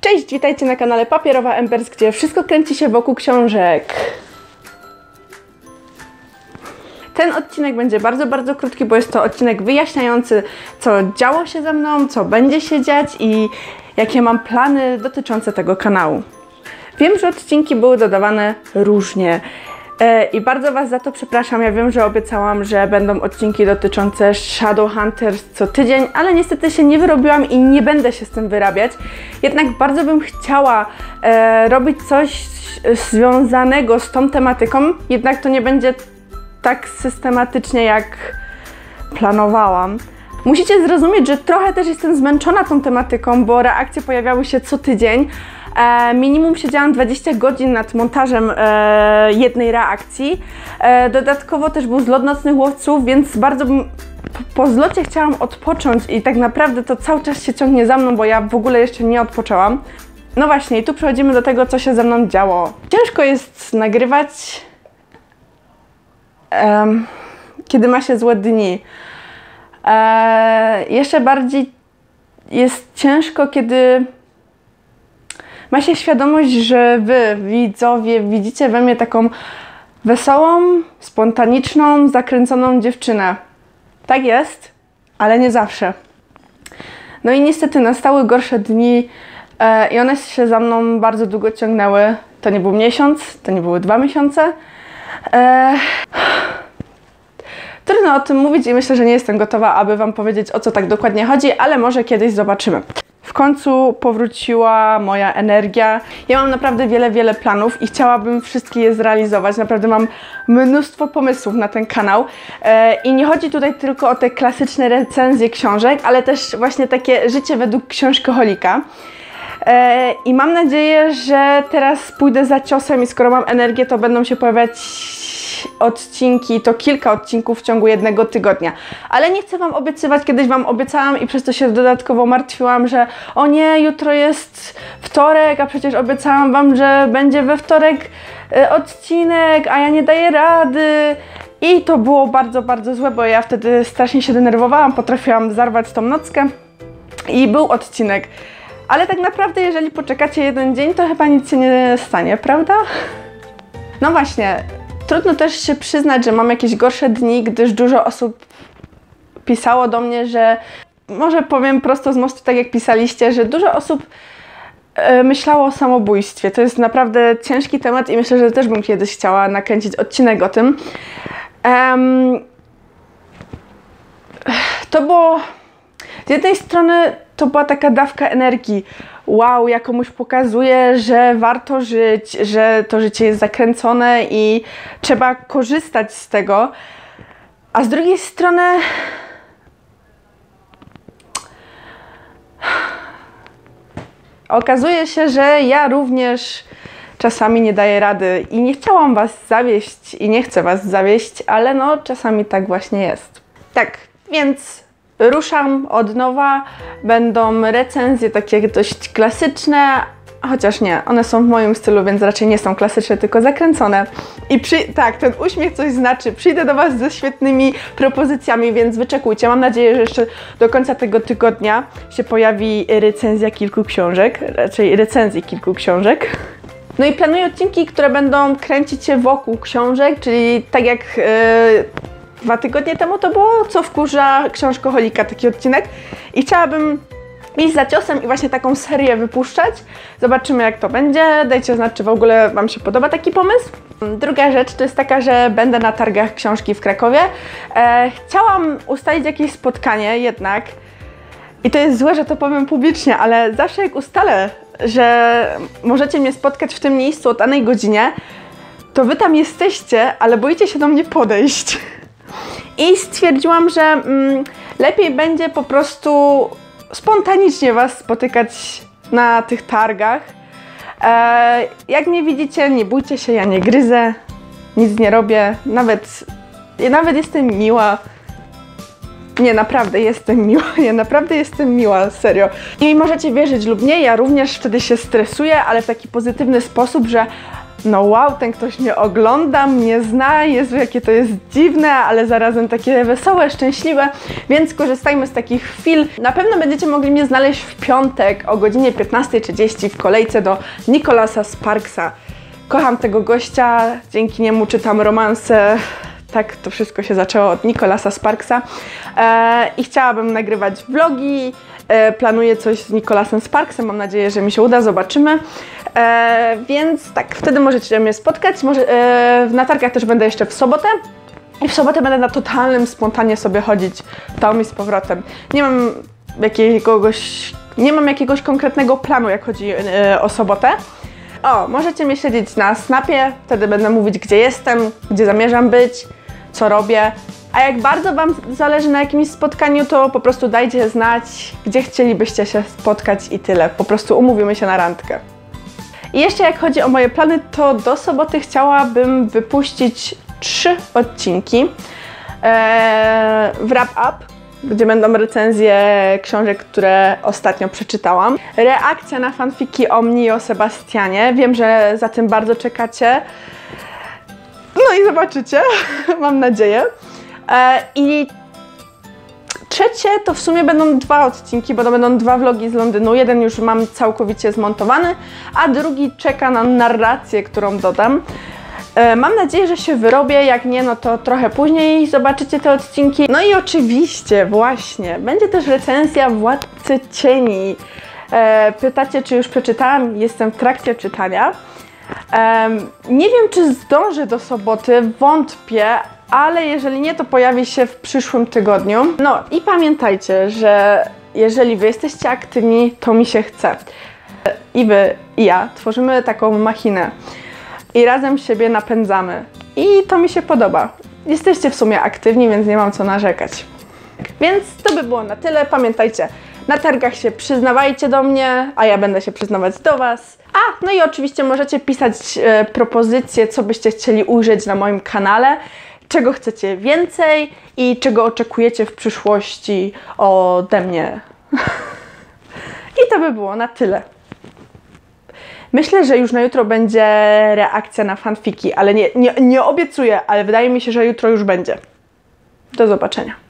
Cześć, witajcie na kanale Papierowa Embers, gdzie wszystko kręci się wokół książek. Ten odcinek będzie bardzo krótki, bo jest to odcinek wyjaśniający, co działo się ze mną, co będzie się dziać i jakie mam plany dotyczące tego kanału. Wiem, że odcinki były dodawane różnie i bardzo Was za to przepraszam. Ja wiem, że obiecałam, że będą odcinki dotyczące Shadow Hunters co tydzień, ale niestety się nie wyrobiłam i nie będę się z tym wyrabiać. Jednak bardzo bym chciała robić coś związanego z tą tematyką, jednak to nie będzie tak systematycznie, jak planowałam. Musicie zrozumieć, że trochę też jestem zmęczona tą tematyką, bo reakcje pojawiały się co tydzień. Minimum siedziałam 20 godzin nad montażem jednej reakcji. Dodatkowo też był zlot Nocnych Łowców, więc bardzo po zlocie chciałam odpocząć i tak naprawdę to cały czas się ciągnie za mną, bo ja w ogóle jeszcze nie odpoczęłam. No właśnie, i tu przechodzimy do tego, co się ze mną działo. Ciężko jest nagrywać, kiedy ma się złe dni. Jeszcze bardziej jest ciężko, kiedy ma się świadomość, że Wy, widzowie, widzicie we mnie taką wesołą, spontaniczną, zakręconą dziewczynę. Tak jest, ale nie zawsze. No i niestety nastały gorsze dni i one się za mną bardzo długo ciągnęły. To nie był miesiąc, to nie były 2 miesiące. Trudno o tym mówić i myślę, że nie jestem gotowa, aby Wam powiedzieć, o co tak dokładnie chodzi, ale może kiedyś zobaczymy. W końcu powróciła moja energia. Ja mam naprawdę wiele planów i chciałabym wszystkie je zrealizować. Naprawdę mam mnóstwo pomysłów na ten kanał. I nie chodzi tutaj tylko o te klasyczne recenzje książek, ale też właśnie takie życie według książkoholika. I mam nadzieję, że teraz pójdę za ciosem i skoro mam energię, to będą się pojawiać odcinki, to kilka odcinków w ciągu jednego tygodnia. Ale nie chcę Wam obiecywać, kiedyś Wam obiecałam i przez to się dodatkowo martwiłam, że o nie, jutro jest wtorek, a przecież obiecałam Wam, że będzie we wtorek odcinek, a ja nie daję rady. I to było bardzo złe, bo ja wtedy strasznie się denerwowałam, potrafiłam zarwać tą nockę i był odcinek. Ale tak naprawdę, jeżeli poczekacie jeden dzień, to chyba nic się nie stanie, prawda? No właśnie, trudno też się przyznać, że mam jakieś gorsze dni, gdyż dużo osób pisało do mnie, że... Może powiem prosto z mostu, tak jak pisaliście, że dużo osób myślało o samobójstwie. To jest naprawdę ciężki temat i myślę, że też bym kiedyś chciała nakręcić odcinek o tym. To było... Z jednej strony to była taka dawka energii. Wow, ja komuś pokazuję, że warto żyć, że to życie jest zakręcone i trzeba korzystać z tego. A z drugiej strony... Okazuje się, że ja również czasami nie daję rady. I nie chciałam Was zawieść i nie chcę Was zawieść, ale no czasami tak właśnie jest. Tak, więc... Ruszam od nowa, będą recenzje takie dość klasyczne, chociaż nie, one są w moim stylu, więc raczej nie są klasyczne, tylko zakręcone. I tak, ten uśmiech coś znaczy, przyjdę do Was ze świetnymi propozycjami, więc wyczekujcie. Mam nadzieję, że jeszcze do końca tego tygodnia się pojawi recenzja kilku książek, raczej recenzji kilku książek. No i planuję odcinki, które będą kręcić się wokół książek, czyli tak jak... 2 tygodnie temu to było Co wkurza książkoholika, taki odcinek i chciałabym iść za ciosem i właśnie taką serię wypuszczać. Zobaczymy, jak to będzie. Dajcie znać, czy w ogóle Wam się podoba taki pomysł. Druga rzecz to jest taka, że będę na targach książki w Krakowie. Chciałam ustalić jakieś spotkanie jednak i to jest złe, że to powiem publicznie, ale zawsze jak ustalę, że możecie mnie spotkać w tym miejscu o danej godzinie, to Wy tam jesteście, ale boicie się do mnie podejść. I stwierdziłam, że lepiej będzie po prostu spontanicznie Was spotykać na tych targach. Jak mnie widzicie, nie bójcie się, ja nie gryzę, nic nie robię, nawet jestem miła. Nie, naprawdę jestem miła, ja naprawdę jestem miła, serio. I możecie wierzyć lub nie, ja również wtedy się stresuję, ale w taki pozytywny sposób, że no wow, ten ktoś mnie ogląda, mnie zna, Jezu, jakie to jest dziwne, ale zarazem takie wesołe, szczęśliwe, więc korzystajmy z takich chwil. Na pewno będziecie mogli mnie znaleźć w piątek o godzinie 15:30 w kolejce do Nicolasa Sparksa. Kocham tego gościa, dzięki niemu czytam romanse. Tak, to wszystko się zaczęło od Nicolasa Sparksa i chciałabym nagrywać vlogi, planuję coś z Nicolasem Sparksem, mam nadzieję, że mi się uda, zobaczymy, więc tak, wtedy możecie mnie spotkać, w natargach też będę jeszcze w sobotę i w sobotę będę na totalnym spontanie sobie chodzić tam i z powrotem. Nie mam jakiegoś konkretnego planu, jak chodzi o sobotę. O, możecie mnie śledzić na Snapie, wtedy będę mówić, gdzie jestem, gdzie zamierzam być, co robię. A jak bardzo Wam zależy na jakimś spotkaniu, to po prostu dajcie znać, gdzie chcielibyście się spotkać i tyle. Po prostu umówimy się na randkę. I jeszcze jak chodzi o moje plany, to do soboty chciałabym wypuścić 3 odcinki wrap up, gdzie będą recenzje książek, które ostatnio przeczytałam. Reakcja na fanfiki o mnie i o Sebastianie. Wiem, że za tym bardzo czekacie. No i zobaczycie, mam nadzieję. I trzecie to w sumie będą 2 odcinki, bo to będą 2 vlogi z Londynu. Jeden już mam całkowicie zmontowany, a drugi czeka na narrację, którą dodam. Mam nadzieję, że się wyrobię, jak nie, no to trochę później zobaczycie te odcinki. No i oczywiście, właśnie, będzie też recenzja Władcy Cieni. Pytacie, czy już przeczytałam? Jestem w trakcie czytania. Nie wiem, czy zdążę do soboty, wątpię, ale jeżeli nie, to pojawi się w przyszłym tygodniu. No i pamiętajcie, że jeżeli Wy jesteście aktywni, to mi się chce. I Wy, i ja tworzymy taką machinę. I razem siebie napędzamy. I to mi się podoba. Jesteście w sumie aktywni, więc nie mam co narzekać. Więc to by było na tyle. Pamiętajcie, na targach się przyznawajcie do mnie, a ja będę się przyznawać do Was. A, no i oczywiście możecie pisać propozycje, co byście chcieli ujrzeć na moim kanale, czego chcecie więcej i czego oczekujecie w przyszłości ode mnie. I to by było na tyle. Myślę, że już na jutro będzie reakcja na fanfiki, ale nie obiecuję, ale wydaje mi się, że jutro już będzie. Do zobaczenia.